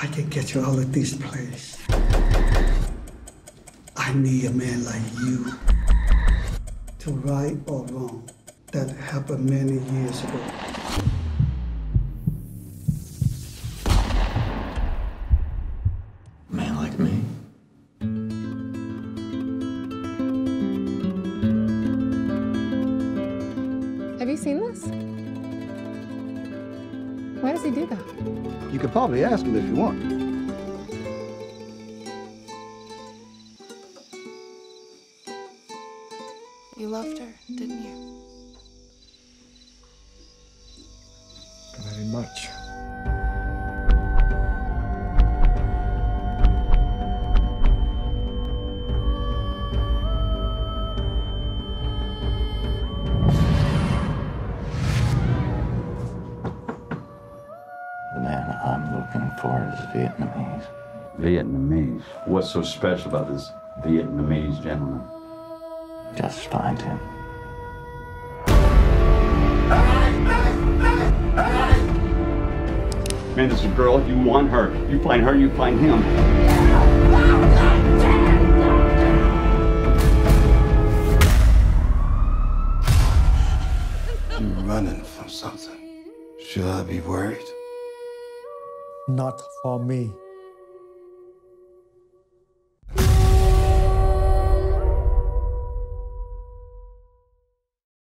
I can get you out of this place. I need a man like you to right or wrong that happened many years ago. Man like me. Have you seen this? Why does he do that? You could probably ask him if you want. You loved her, didn't you? Very much. Is Vietnamese. Vietnamese? What's so special about this Vietnamese gentleman? Just find him. Man, this is a girl. You want her. You find her, you find him. You're running from something. Should I be worried? Not for me.